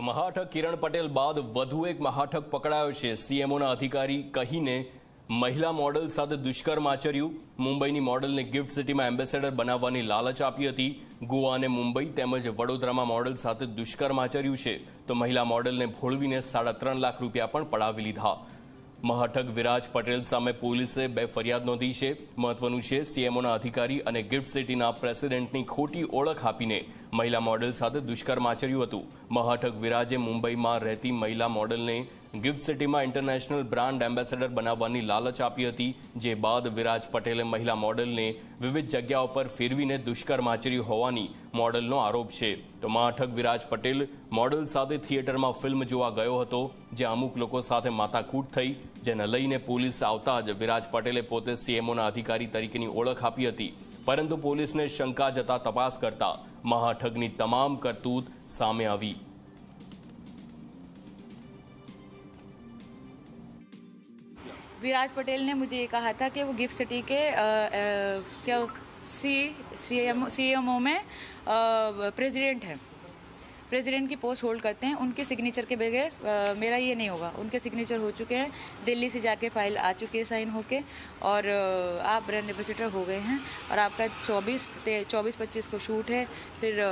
तो महाठक किरण पटेल बाद વધુ એક મહાઠક પકડાયો છે। સીએમઓના અધિકારી કહીને મહિલા મોડલ સાથે દુષ્કર્મ આચર્યું। મુંબઈની મોડલને ગિફ્ટ સિટીમાં એમ્બેસેડર બનાવવાની લાલચ આપી હતી। ગોવા અને મુંબઈ તેમજ વડોદરામાં મોડલ સાથે દુષ્કર્મ આચર્યું છે તો મહિલા મોડલને ભોળવીને 3.5 લાખ રૂપિયા પણ પડાવી લીધા। મહાઠક વિરાજ પટેલ સામે પોલીસે 2 ફરિયાદ નોંધી છે। મહત્વનું છે સીએમઓના અધિકારી અને ગિફ્ટ સિટીના પ્રેસિડેન્ટની ખોટી ઓળખ આપીને महिला मॉडल साथ दुष्कर्म आचर्यु हतु। महाठक विराजे मुंबई में रहती महिला मॉडल ने गिफ्ट सिटी में इंटरनेशनल ब्रांड एम्बेसेडर बनाववानी लालच आपी हती, जे बाद विराज पटेले महिला मॉडल ने विविध जग्याओं पर फेरवीने दुष्कर्म आचर्यु होवानी मॉडलनो आरोप छे। तो महाठक विराज पटेल मॉडल साथ थिएटर में फिल्म जोवा गयो हतो, जे अमुक लोको साथे माथाकूट थई, जेने लईने पोलीस आवता ज विराज पटेले पोते सीएमओना अधिकारी तरीकेनी ओळख आपी हती, परंतु पुलिस ने शंका जता तपास करता महाठगनी तमाम करतूत सामे आवी। विराज पटेल ने मुझे ये कहा था कि वो गिफ्ट सिटी के सीएमओ में प्रेसिडेंट हैं, प्रेसिडेंट की पोस्ट होल्ड करते हैं, उनके सिग्नेचर के बगैर मेरा ये नहीं होगा। उनके सिग्नेचर हो चुके हैं, दिल्ली से जाके फाइल आ चुकी है साइन होके, और आप ब्रांड एम्बेसडर हो गए हैं, और आपका 24-25 को शूट है, फिर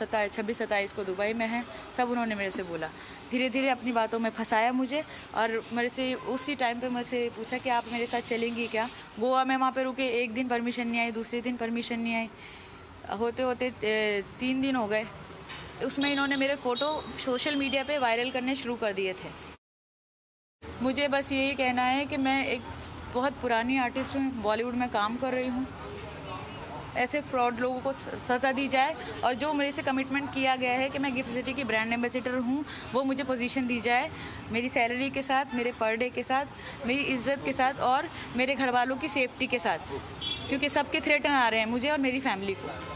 26-27 को दुबई में है। सब उन्होंने मेरे से बोला, धीरे धीरे अपनी बातों में फंसाया मुझे, और मेरे से उसी टाइम पर मेरे से पूछा कि आप मेरे साथ चलेंगी क्या। गोवा में वहाँ पर रुके, एक दिन परमिशन नहीं आई, दूसरे दिन परमिशन नहीं आई, होते होते 3 दिन हो गए। उसमें इन्होंने मेरे फ़ोटो सोशल मीडिया पे वायरल करने शुरू कर दिए थे। मुझे बस यही कहना है कि मैं एक बहुत पुरानी आर्टिस्ट हूँ, बॉलीवुड में काम कर रही हूँ। ऐसे फ्रॉड लोगों को सज़ा दी जाए, और जो मेरे से कमिटमेंट किया गया है कि मैं गिफ्ट सिटी की ब्रांड एम्बेसडर हूँ, वो मुझे पोजीशन दी जाए, मेरी सैलरी के साथ, मेरे पर डे के साथ, मेरी इज्जत के साथ, और मेरे घर वालों की सेफ्टी के साथ, क्योंकि सबके थ्रेटन आ रहे हैं मुझे और मेरी फैमिली को।